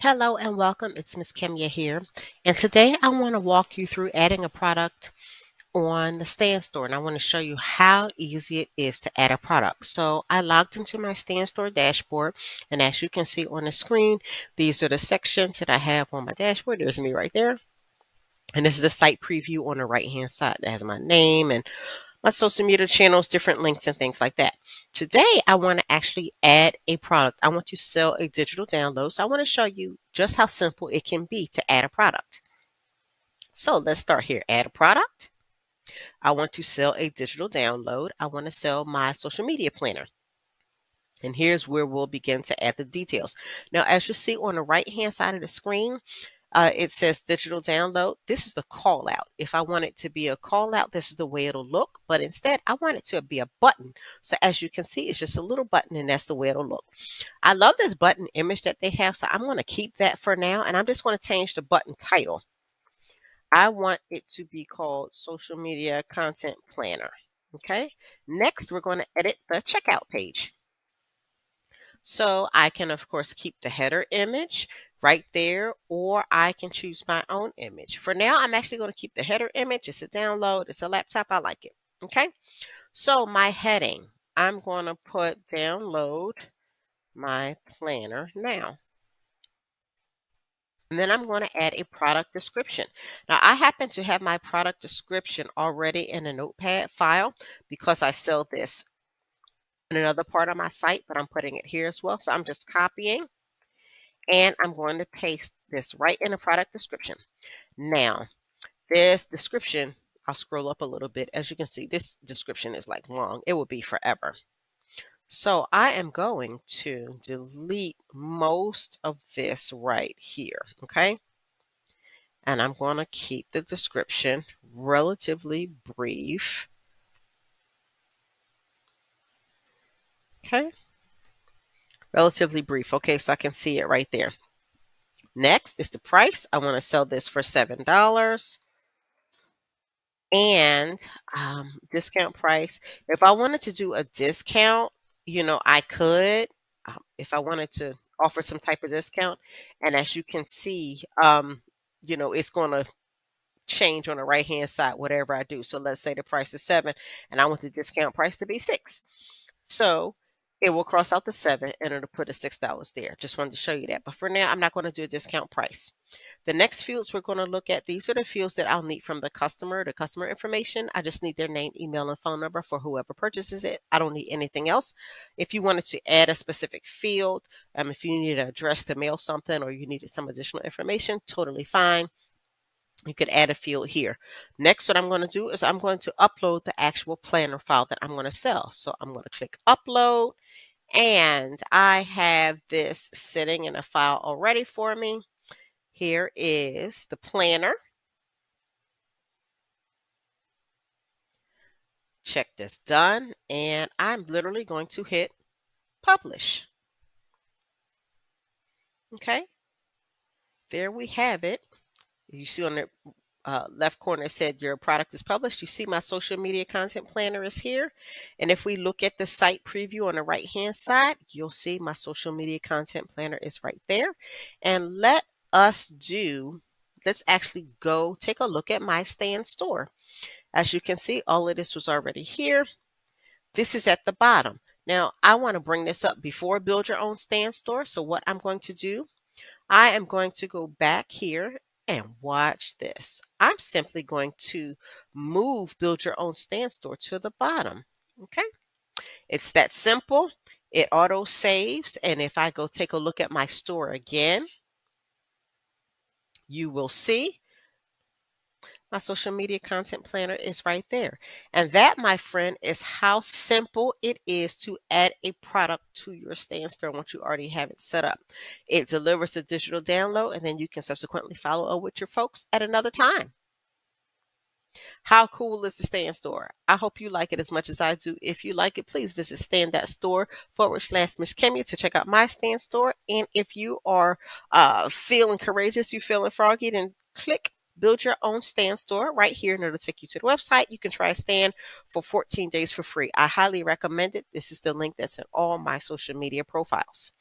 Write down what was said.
Hello and welcome, it's misskemya here, and today I want to walk you through adding a product on the Stan Store, and I want to show you how easy it is to add a product. So I logged into my Stan Store dashboard, and as you can see on the screen, these are the sections that I have on my dashboard. There's me right there, and this is a site preview on the right hand side that has my name and my social media channels, different links and things like that. Today, I want to actually add a product. I want to sell a digital download. So I want to show you just how simple it can be to add a product. So let's start here. Add a product. I want to sell a digital download. I want to sell my social media planner. And here's where we'll begin to add the details. Now, as you see on the right-hand side of the screen, it says digital download. This is the call out. If I want it to be a call out, this is the way it'll look. But instead, I want it to be a button. So as you can see, it's just a little button, and that's the way it'll look. I love this button image that they have, so I'm going to keep that for now. And I'm just going to change the button title. I want it to be called Social Media Content Planner. Okay. Next, we're going to edit the checkout page. So I can, of course, keep the header image right there, or I can choose my own image. For now, I'm actually going to keep the header image. It's a download. It's a laptop. I like it. Okay. So my heading, I'm going to put download my planner now. And then I'm going to add a product description. Now, I happen to have my product description already in a notepad file because I sell this in another part of my site, but I'm putting it here as well. So I'm just copying. And I'm going to paste this right in the product description. Now, this description, I'll scroll up a little bit. As you can see, this description is like long. It will be forever. So I am going to delete most of this right here, okay? And I'm going to keep the description relatively brief. Okay? Relatively brief. Okay, so I can see it right there. Next is the price. I want to sell this for $7. And discount price. If I wanted to do a discount, you know, I could. If I wanted to offer some type of discount. And as you can see, you know, it's going to change on the right-hand side, whatever I do. So let's say the price is $7, and I want the discount price to be $6. So it will cross out the $7 and it'll put a $6 there. Just wanted to show you that. But for now, I'm not going to do a discount price. The next fields we're going to look at, these are the fields that I'll need from the customer information. I just need their name, email, and phone number for whoever purchases it. I don't need anything else. If you wanted to add a specific field, if you need an address to mail something or you needed some additional information, totally fine. You could add a field here. Next, what I'm going to do is I'm going to upload the actual planner file that I'm going to sell. So I'm going to click upload, and I have this sitting in a file already for me. Here is the planner. Check this done, and I'm literally going to hit publish. Okay, there we have it. You see on the left corner, it said your product is published. You see my social media content planner is here. And if we look at the site preview on the right-hand side, you'll see my social media content planner is right there. And let's actually go take a look at my Stan Store. As you can see, all of this was already here. This is at the bottom. Now, I want to bring this up before build your own Stan Store. So what I'm going to do, I am going to go back here and watch this. I'm simply going to move Build Your Own Stan Store to the bottom. Okay. It's that simple. It auto saves. And if I go take a look at my store again, you will see my social media content planner is right there. And that, my friend, is how simple it is to add a product to your Stan Store once you already have it set up. It delivers a digital download, and then you can subsequently follow up with your folks at another time. How cool is the Stan Store? I hope you like it as much as I do. If you like it, please visit stan.store/misskemya to check out my Stan Store. And if you are feeling courageous, you feeling froggy, then click Build Your Own Stan Store right here, and it'll take you to the website. You can try Stan for 14 days for free. I highly recommend it. This is the link that's in all my social media profiles.